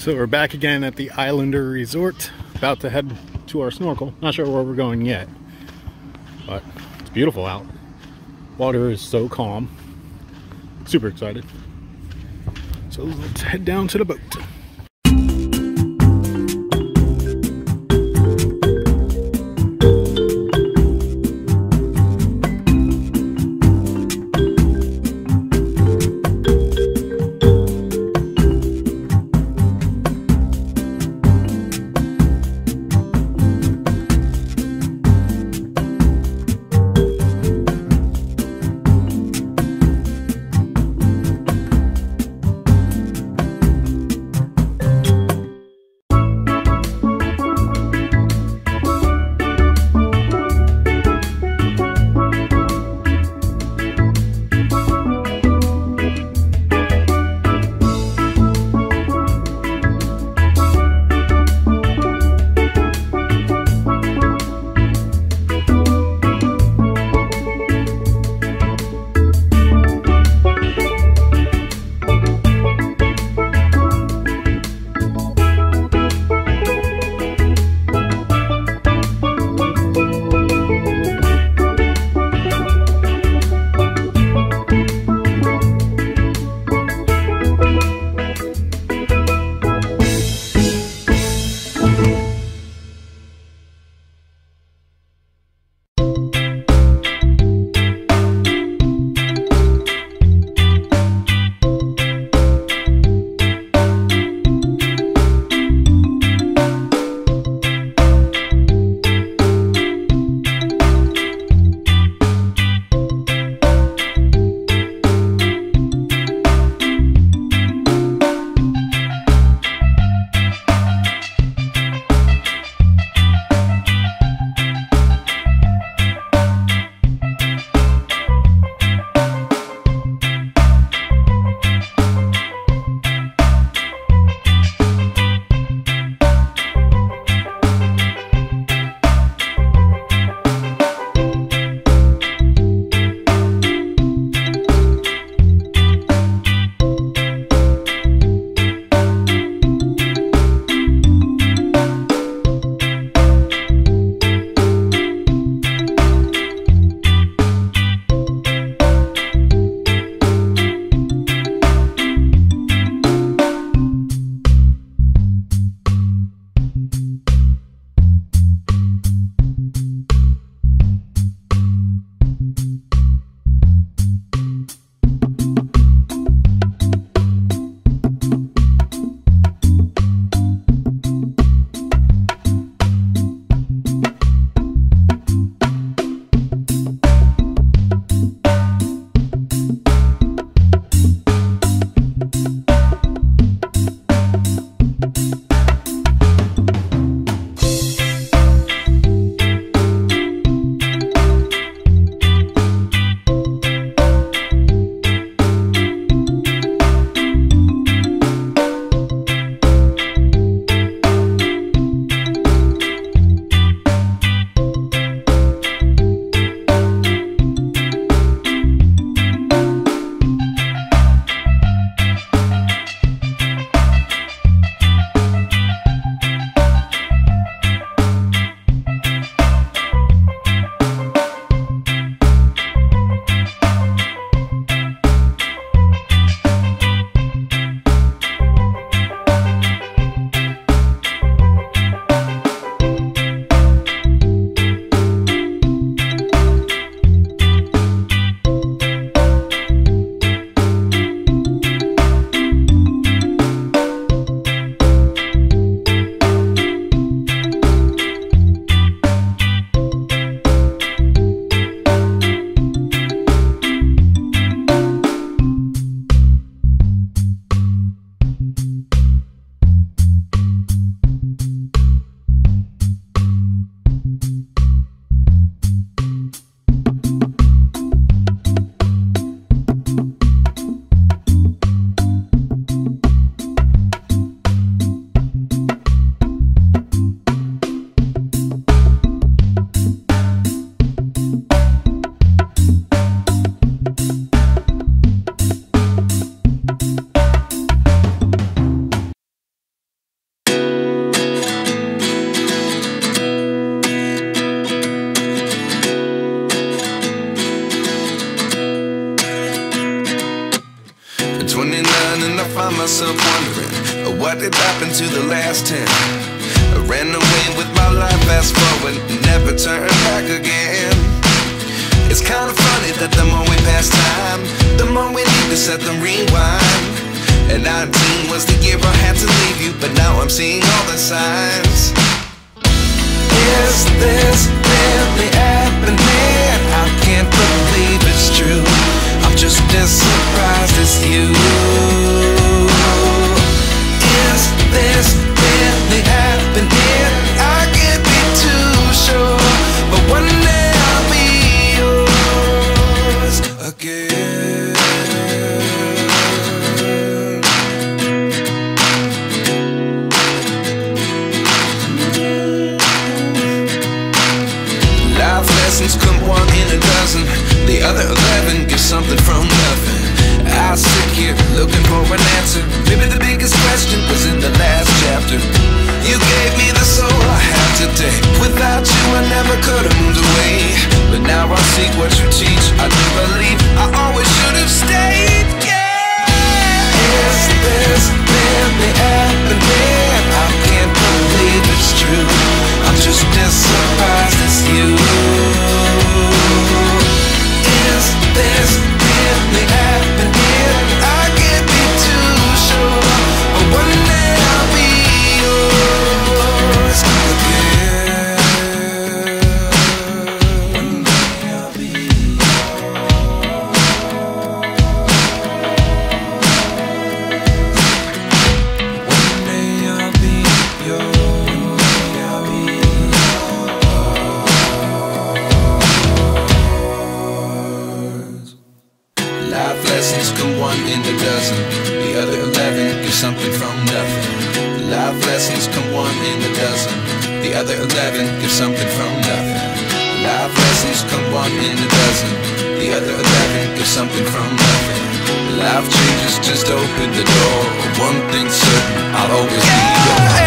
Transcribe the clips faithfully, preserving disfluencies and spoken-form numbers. So we're back again at the Islander Resort, about to head to our snorkel. Not sure where we're going yet, but it's beautiful out. Water is so calm. Super excited. So let's head down to the boat. about to drop into the last ten. I ran away with my life, fast forward, never turn back again. It's kinda funny that the more we pass time, the more we need to set them rewind. And nineteen was the year I had to leave you, but now I'm seeing all the signs. Is this really happening? I can't believe it's true. I'm just as surprised as you. Is this really happening? I can't be too sure, but one day I'll be yours again. Life lessons come one in a dozen, the other eleven get something from nothing. I sit here looking for an answer. Maybe the biggest question was in the last chapter. You gave me the soul I have today. Without you I never could have moved away, but now I see what you teach. I do believe I always should have stayed. Yeah. Is this really happening? I can't believe it's true. I'm just as surprised as you. Is this really happening? I can't be too sure, but one day I'll be yours again. One day I'll be yours. One day I'll be yours. Lessons come one in a dozen, the other eleven give something from nothing. Life lessons come one in a dozen, the other eleven give something from nothing. Life lessons come one in a dozen, the other eleven give something from nothing. Life changes, just open the door. One thing's certain, I'll always be yours.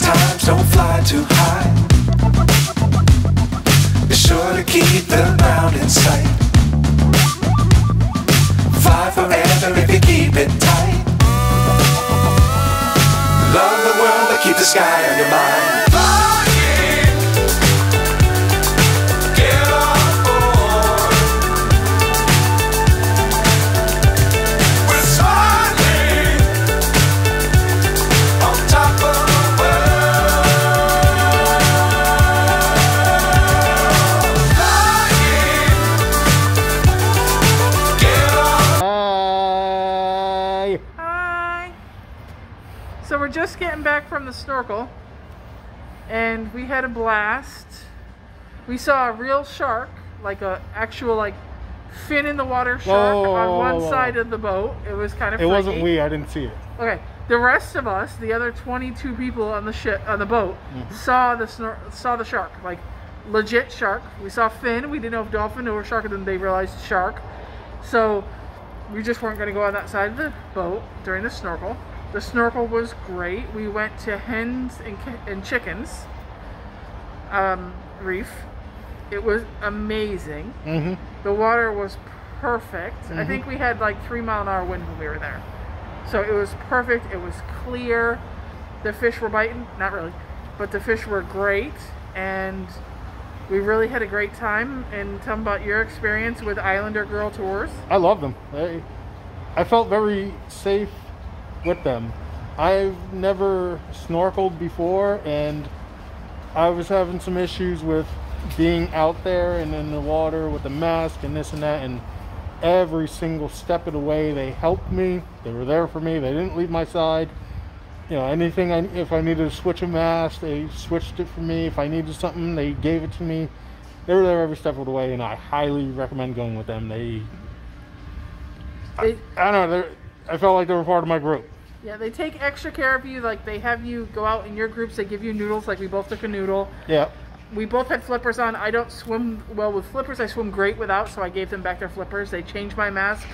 Times don't fly too high. Be sure to keep the ground in sight. Fly forever if you keep it tight. Love the world, but keep the sky on your mind. Fly. So we're just getting back from the snorkel and we had a blast. We saw a real shark, like a actual like fin in the water shark whoa, whoa, whoa, on one whoa, side whoa. of the boat. It was kind of It freaky. wasn't we, I didn't see it. Okay, the rest of us, the other twenty-two people on the ship on the boat mm-hmm. saw the snor saw the shark, like legit shark. We saw fin, we didn't know if dolphin or shark, and then they realized shark. So we just weren't going to go on that side of the boat during the snorkel. The snorkel was great. We went to Hens and, and Chickens um, Reef. It was amazing. Mm-hmm. The water was perfect. Mm-hmm. I think we had like three mile an hour wind when we were there. So it was perfect. It was clear. The fish were biting. Not really. But the fish were great. And we really had a great time. And tell them about your experience with Islander Girl Tours. I love them. I, I felt very safe with them. I've never snorkeled before and I was having some issues with being out there and in the water with the mask and this and that, and every single step of the way they helped me. They were there for me. They didn't leave my side. You know, anything I, if I needed to switch a mask, they switched it for me. If I needed something, they gave it to me. They were there every step of the way, and I highly recommend going with them. They, they I, I don't know, they're I felt like they were part of my group. Yeah, they take extra care of you. Like, they have you go out in your groups. They give you noodles. Like, we both took a noodle. Yeah. We both had flippers on. I don't swim well with flippers. I swim great without, so I gave them back their flippers. They changed my mask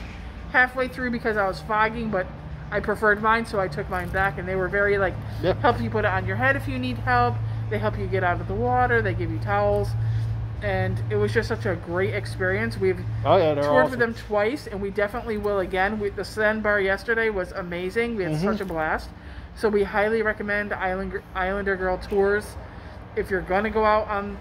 halfway through because I was fogging, but I preferred mine, so I took mine back. And they were very, like, yeah. help you put it on your head if you need help. They help you get out of the water. They give you towels. And it was just such a great experience. We've oh, yeah, toured awesome. with them twice, and we definitely will again. We, the sandbar yesterday was amazing. We had mm-hmm. such a blast. So we highly recommend Island, Islander Girl Tours. If you're going to go out on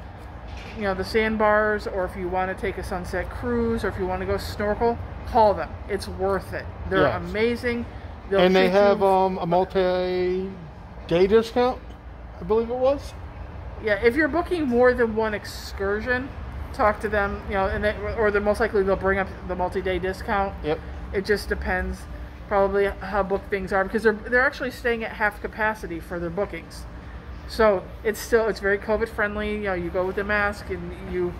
you know, the sandbars, or if you want to take a sunset cruise, or if you want to go snorkel, call them. It's worth it. They're yes. amazing. They'll and they have um, a multi-day discount, I believe it was. Yeah, if you're booking more than one excursion, talk to them, you know, and they, or they're most likely they'll bring up the multi-day discount. Yep. It just depends probably how booked things are, because they're, they're actually staying at half capacity for their bookings. So it's still, it's very COVID friendly. You know, you go with a mask and you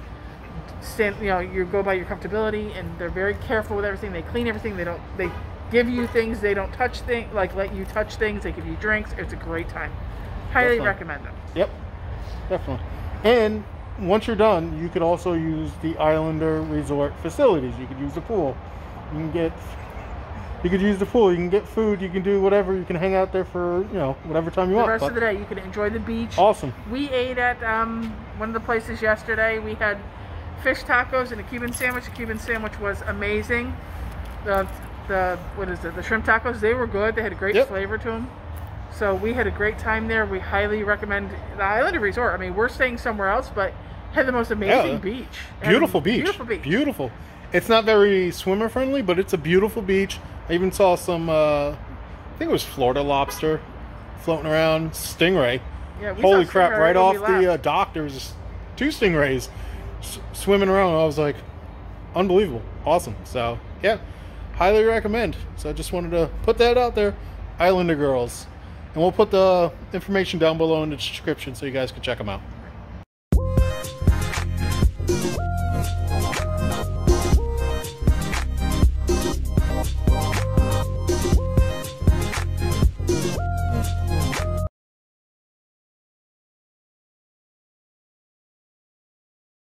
stand, you know, you go by your comfortability, and they're very careful with everything. They clean everything. They don't, they give you things. They don't touch things, like let you touch things. They give you drinks. It's a great time. Highly Definitely. recommend them. Yep. Definitely. And once you're done, you could also use the Islander Resort facilities. You could use the pool. You can get, you could use the pool. You can get food. You can do whatever. You can hang out there for, you know, whatever time you want. The rest of the day, you can enjoy the beach. Awesome. We ate at um, one of the places yesterday. We had fish tacos and a Cuban sandwich. The Cuban sandwich was amazing. The, the what is it? The shrimp tacos, they were good. They had a great yep. flavor to them. So we had a great time there. We highly recommend the Islander Resort. I mean, we're staying somewhere else, but had the most amazing yeah, beach. Beautiful beach. Beautiful beach. Beautiful. It's not very swimmer friendly, but it's a beautiful beach. I even saw some, uh, I think it was Florida lobster floating around, stingray. Yeah, we holy crap, right off the uh, dock, there was just two stingrays s swimming around. I was like, unbelievable, awesome. So yeah, highly recommend. So I just wanted to put that out there, Islander Girls. And we'll put the information down below in the description so you guys can check them out.